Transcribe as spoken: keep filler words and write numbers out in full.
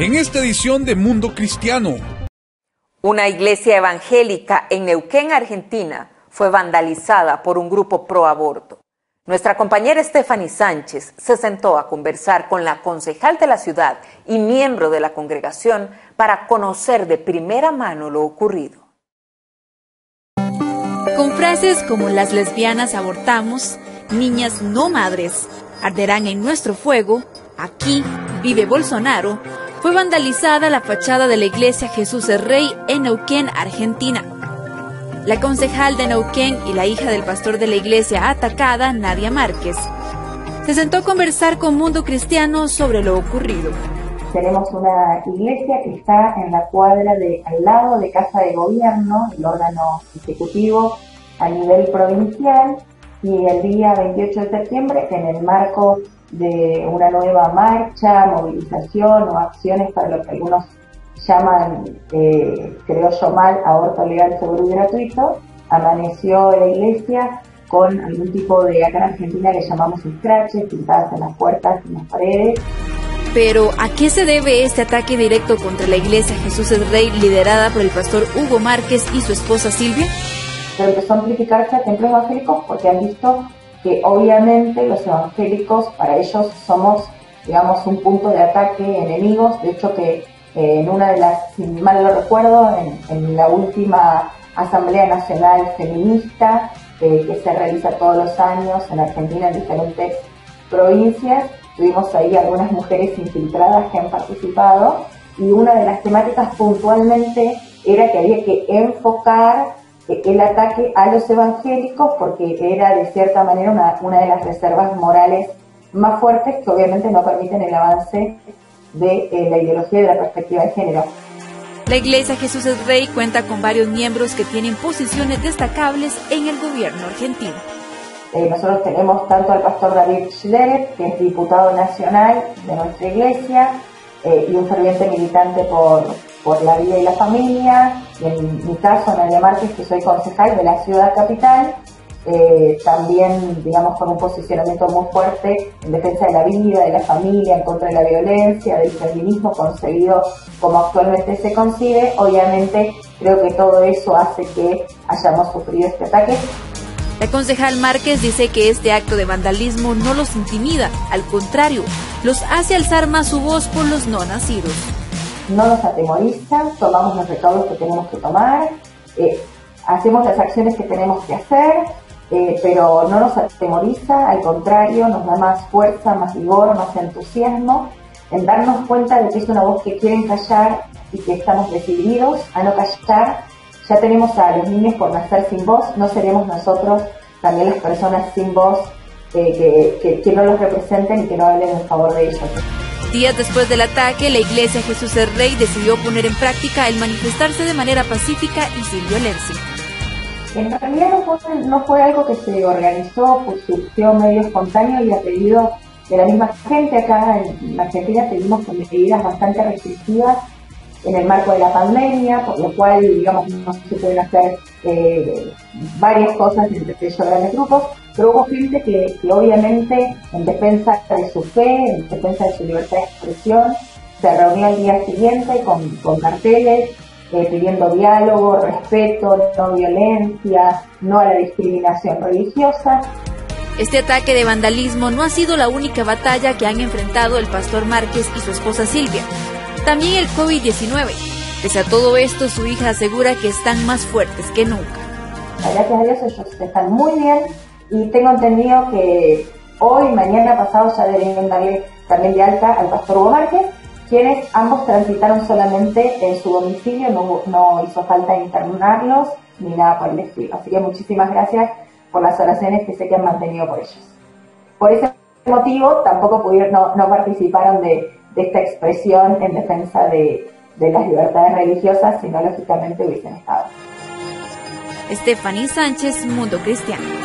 en esta edición de Mundo Cristiano. Una iglesia evangélica en Neuquén, Argentina, fue vandalizada por un grupo pro-aborto. Nuestra compañera Estefany Sánchez se sentó a conversar con la concejal de la ciudad y miembro de la congregación para conocer de primera mano lo ocurrido. Con frases como "las lesbianas abortamos", "niñas no madres", "arderán en nuestro fuego", "aquí vive Bolsonaro", fue vandalizada la fachada de la Iglesia Jesús el Rey en Neuquén, Argentina. La concejal de Neuquén y la hija del pastor de la iglesia atacada, Nadia Márquez, se sentó a conversar con Mundo Cristiano sobre lo ocurrido. Tenemos una iglesia que está en la cuadra de al lado de Casa de Gobierno, el órgano ejecutivo a nivel provincial, y el día veintiocho de septiembre, en el marco de una nueva marcha, movilización o acciones para lo que algunos llaman, eh, creo yo mal, aborto legal, seguro y gratuito, amaneció la iglesia con algún tipo de, acá en Argentina le llamamos escraches, pintadas en las puertas, en las paredes. Pero, ¿a qué se debe este ataque directo contra la Iglesia Jesús el Rey liderada por el pastor Hugo Márquez y su esposa Silvia? Pero empezó a amplificarse a templos evangélicos porque han visto que obviamente los evangélicos, para ellos somos, digamos, un punto de ataque, enemigos. De hecho, que en una de las, si mal no recuerdo, en, en la última Asamblea Nacional Feminista eh, que se realiza todos los años en Argentina, en diferentes provincias, tuvimos ahí algunas mujeres infiltradas que han participado, y una de las temáticas puntualmente era que había que enfocar el ataque a los evangélicos porque era de cierta manera una, una de las reservas morales más fuertes que obviamente no permiten el avance de eh, la ideología y de la perspectiva de género. La Iglesia Jesús el Rey cuenta con varios miembros que tienen posiciones destacables en el gobierno argentino. Eh, nosotros tenemos tanto al pastor David Schleder, que es diputado nacional de nuestra iglesia eh, y un ferviente militante por, por la vida y la familia, y en mi caso, Nadia Márquez, que soy concejal de la ciudad capital, Eh, también, digamos, con un posicionamiento muy fuerte en defensa de la vida, de la familia, en contra de la violencia, del feminismo concebido como actualmente se concibe. Obviamente, creo que todo eso hace que hayamos sufrido este ataque. La concejal Márquez dice que este acto de vandalismo no los intimida, al contrario, los hace alzar más su voz por los no nacidos. No nos atemoriza, tomamos los recaudos que tenemos que tomar, eh, hacemos las acciones que tenemos que hacer, Eh, pero no nos atemoriza, al contrario, nos da más fuerza, más vigor, más entusiasmo en darnos cuenta de que es una voz que quieren callar y que estamos decididos a no callar. Ya tenemos a los niños por nacer sin voz, no seremos nosotros también las personas sin voz eh, que, que, que no los representen y que no hablen en favor de ellos. Días después del ataque, la Iglesia Jesús el Rey decidió poner en práctica el manifestarse de manera pacífica y sin violencia. En realidad no fue, no fue algo que se organizó, pues surgió medio espontáneo y a pedido de la misma gente. Acá en Argentina seguimos con medidas bastante restrictivas en el marco de la pandemia, por lo cual, digamos, no se pueden hacer eh, varias cosas entre ellos grandes grupos, pero hubo gente que, que obviamente en defensa de su fe, en defensa de su libertad de expresión, se reunió al día siguiente con, con carteles, Eh, pidiendo diálogo, respeto, no violencia, no a la discriminación religiosa. Este ataque de vandalismo no ha sido la única batalla que han enfrentado el pastor Márquez y su esposa Silvia. También el COVID diecinueve. Pese a todo esto, su hija asegura que están más fuertes que nunca. Gracias a Dios, ellos están muy bien, y tengo entendido que hoy, mañana, pasado ya deben darle también de alta al pastor Hugo Márquez, quienes ambos transitaron solamente en su domicilio, no, no hizo falta internarlos ni nada por el estilo. Así que muchísimas gracias por las oraciones que sé que han mantenido por ellos. Por ese motivo tampoco pudieron, no, no participaron de, de esta expresión en defensa de, de las libertades religiosas, sino lógicamente hubiesen estado. Estefany Sánchez, Mundo Cristiano.